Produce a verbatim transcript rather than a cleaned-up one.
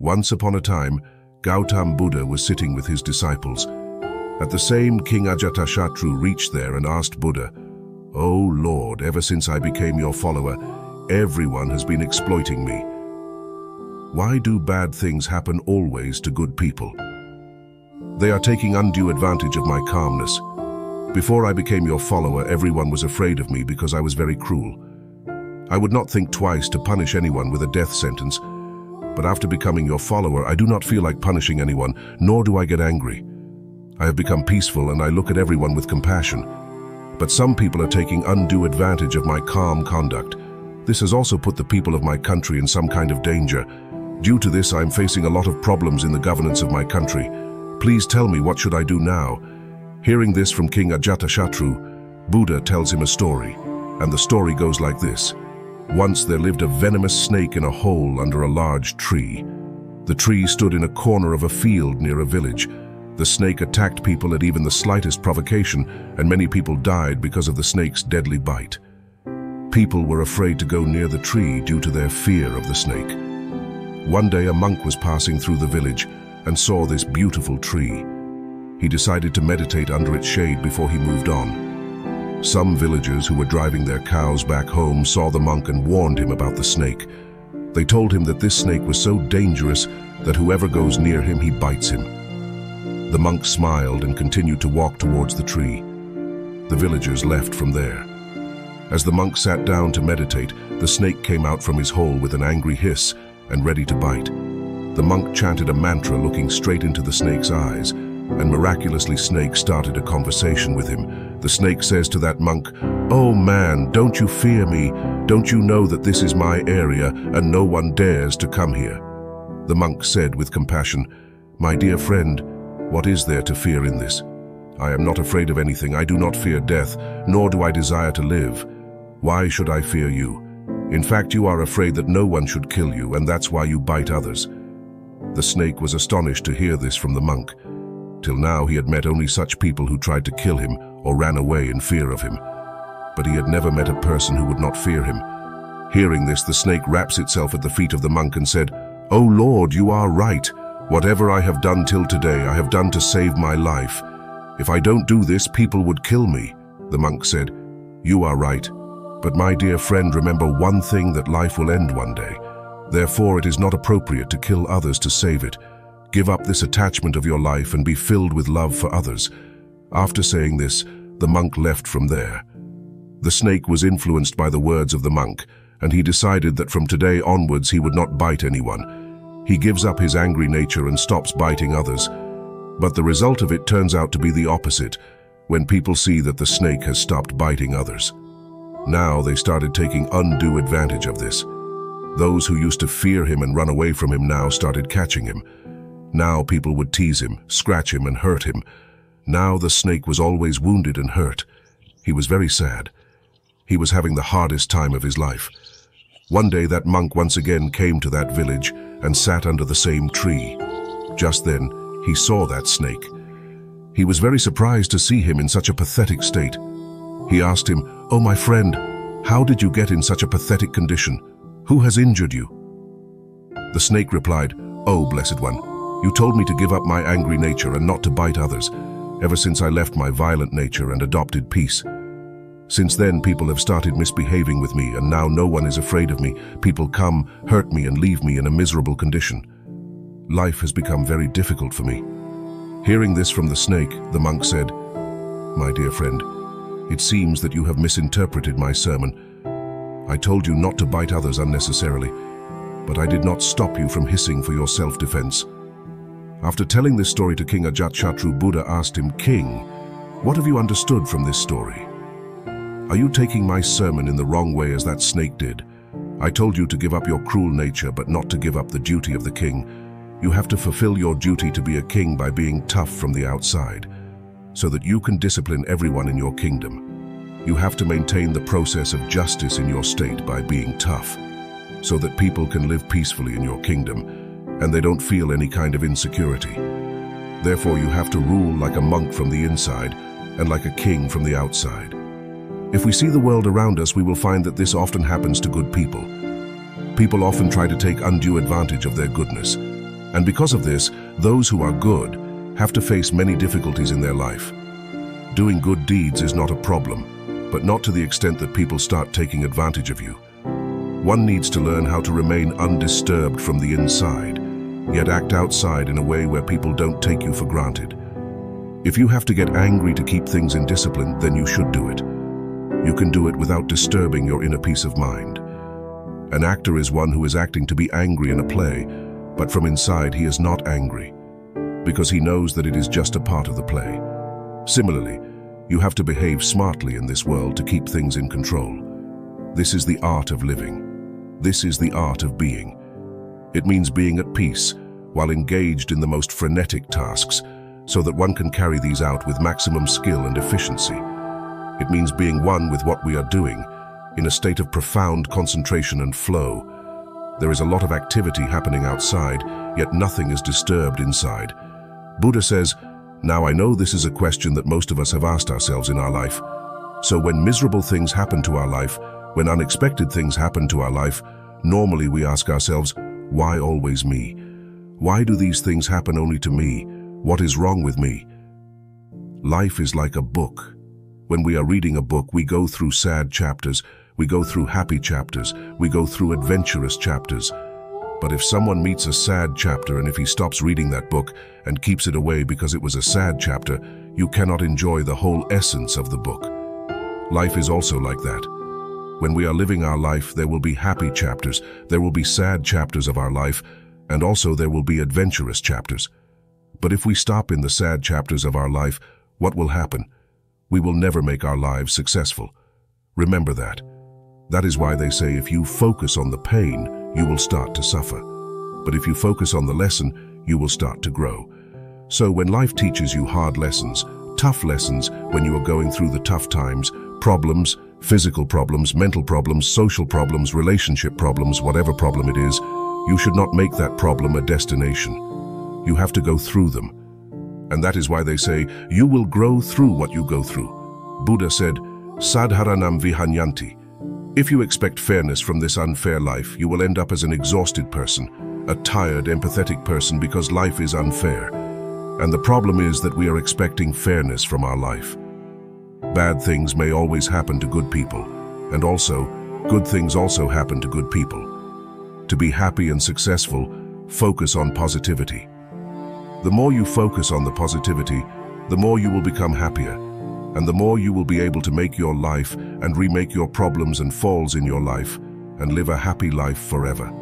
Once upon a time, Gautam Buddha was sitting with his disciples. At the same King Ajatashatru reached there and asked Buddha, "O Lord, ever since I became your follower, everyone has been exploiting me. Why do bad things happen always to good people? They are taking undue advantage of my calmness. Before I became your follower, everyone was afraid of me because I was very cruel. I would not think twice to punish anyone with a death sentence, but after becoming your follower, I do not feel like punishing anyone, nor do I get angry. I have become peaceful and I look at everyone with compassion. But some people are taking undue advantage of my calm conduct. This has also put the people of my country in some kind of danger. Due to this, I am facing a lot of problems in the governance of my country. Please tell me, what should I do now?" Hearing this from King Ajatashatru, Buddha tells him a story, and the story goes like this. Once there lived a venomous snake in a hole under a large tree. The tree stood in a corner of a field near a village. The snake attacked people at even the slightest provocation, and many people died because of the snake's deadly bite. People were afraid to go near the tree due to their fear of the snake. One day a monk was passing through the village and saw this beautiful tree. He decided to meditate under its shade before he moved on. Some villagers who were driving their cows back home saw the monk and warned him about the snake. They told him that this snake was so dangerous that whoever goes near him, he bites him. The monk smiled and continued to walk towards the tree. The villagers left from there. As the monk sat down to meditate, the snake came out from his hole with an angry hiss and ready to bite. The monk chanted a mantra looking straight into the snake's eyes, and miraculously snake started a conversation with him. The snake says to that monk, "Oh man, don't you fear me? Don't you know that this is my area and no one dares to come here?" The monk said with compassion, "My dear friend, what is there to fear in this? I am not afraid of anything. I do not fear death, nor do I desire to live. Why should I fear you? In fact, you are afraid that no one should kill you, and that's why you bite others." The snake was astonished to hear this from the monk. Till now he had met only such people who tried to kill him or ran away in fear of him. But he had never met a person who would not fear him. Hearing this, the snake wraps itself at the feet of the monk and said, "O Lord, you are right. Whatever I have done till today, I have done to save my life. If I don't do this, people would kill me." The monk said, "You are right. But my dear friend, remember one thing, that life will end one day. Therefore, it is not appropriate to kill others to save it. Give up this attachment of your life and be filled with love for others." After saying this, the monk left from there. The snake was influenced by the words of the monk, and he decided that from today onwards he would not bite anyone. He gives up his angry nature and stops biting others. But the result of it turns out to be the opposite, when people see that the snake has stopped biting others. Now they started taking undue advantage of this. Those who used to fear him and run away from him now started catching him. Now people would tease him, scratch him, and hurt him. Now the snake was always wounded and hurt. He was very sad. He was having the hardest time of his life. One day that monk once again came to that village and sat under the same tree. Just then, he saw that snake. He was very surprised to see him in such a pathetic state. He asked him, "Oh my friend, how did you get in such a pathetic condition? Who has injured you?" The snake replied, "Oh blessed one, you told me to give up my angry nature and not to bite others. Ever since I left my violent nature and adopted peace. Since then, people have started misbehaving with me, and now no one is afraid of me. People come, hurt me, and leave me in a miserable condition. Life has become very difficult for me." Hearing this from the snake, the monk said, "My dear friend, it seems that you have misinterpreted my sermon. I told you not to bite others unnecessarily, but I did not stop you from hissing for your self-defense." After telling this story to King Ajatashatru, Buddha asked him, "King, what have you understood from this story? Are you taking my sermon in the wrong way as that snake did? I told you to give up your cruel nature, but not to give up the duty of the king. You have to fulfill your duty to be a king by being tough from the outside, so that you can discipline everyone in your kingdom. You have to maintain the process of justice in your state by being tough, so that people can live peacefully in your kingdom, and they don't feel any kind of insecurity. Therefore, you have to rule like a monk from the inside and like a king from the outside. If we see the world around us, we will find that this often happens to good people. People often try to take undue advantage of their goodness. And because of this, those who are good have to face many difficulties in their life. Doing good deeds is not a problem, but not to the extent that people start taking advantage of you. One needs to learn how to remain undisturbed from the inside, yet act outside in a way where people don't take you for granted. If you have to get angry to keep things in discipline, then you should do it. You can do it without disturbing your inner peace of mind. An actor is one who is acting to be angry in a play, but from inside he is not angry, because he knows that it is just a part of the play. Similarly, you have to behave smartly in this world to keep things in control. This is the art of living. This is the art of being. It means being at peace while engaged in the most frenetic tasks, so that one can carry these out with maximum skill and efficiency. It means being one with what we are doing, in a state of profound concentration and flow. There is a lot of activity happening outside, yet nothing is disturbed inside. Buddha says, "Now I know this is a question that most of us have asked ourselves in our life. So when miserable things happen to our life, when unexpected things happen to our life, normally we ask ourselves, why always me? Why do these things happen only to me? What is wrong with me?" Life is like a book. When we are reading a book, we go through sad chapters, we go through happy chapters, we go through adventurous chapters. But if someone meets a sad chapter and if he stops reading that book and keeps it away because it was a sad chapter, you cannot enjoy the whole essence of the book. Life is also like that. When we are living our life, there will be happy chapters, there will be sad chapters of our life, and also there will be adventurous chapters. But if we stop in the sad chapters of our life, what will happen? We will never make our lives successful. Remember that. That is why they say if you focus on the pain, you will start to suffer. But if you focus on the lesson, you will start to grow. So when life teaches you hard lessons, tough lessons, when you are going through the tough times, problems, physical problems, mental problems, social problems, relationship problems, whatever problem it is, you should not make that problem a destination. You have to go through them. And that is why they say, you will grow through what you go through. Buddha said, "Sadharanam vihanyanti." If you expect fairness from this unfair life, you will end up as an exhausted person, a tired, empathetic person, because life is unfair. And the problem is that we are expecting fairness from our life. Bad things may always happen to good people, and also, good things also happen to good people. To be happy and successful, focus on positivity. The more you focus on the positivity, the more you will become happier, and the more you will be able to make your life and remake your problems and falls in your life and live a happy life forever.